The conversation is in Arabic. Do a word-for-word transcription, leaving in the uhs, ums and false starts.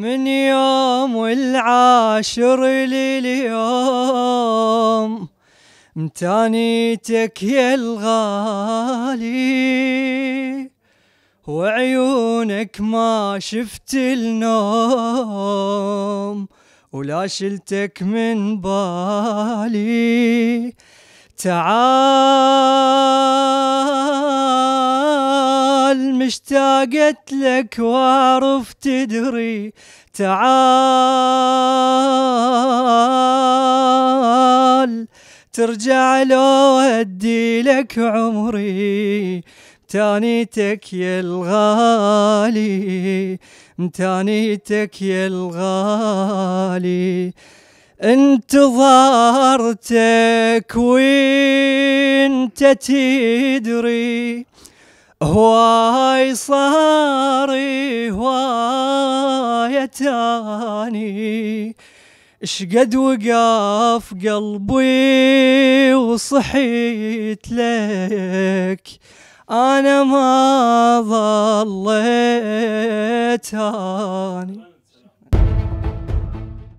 من يوم العاشر لليوم متانيتك يا الغالي، وعيونك ما شفت النوم ولا شلتك من بالي. تعال مشتاقت لك واعرف تدري، تعال ترجع لو أدي لك عمري. متانيتك يا الغالي، متانيتك يا الغالي، انتظرتك وانت تدري هواي صاري هواي تاني. شقد وقاف قلبي وصحيت لك، أنا ما ظليت هاني.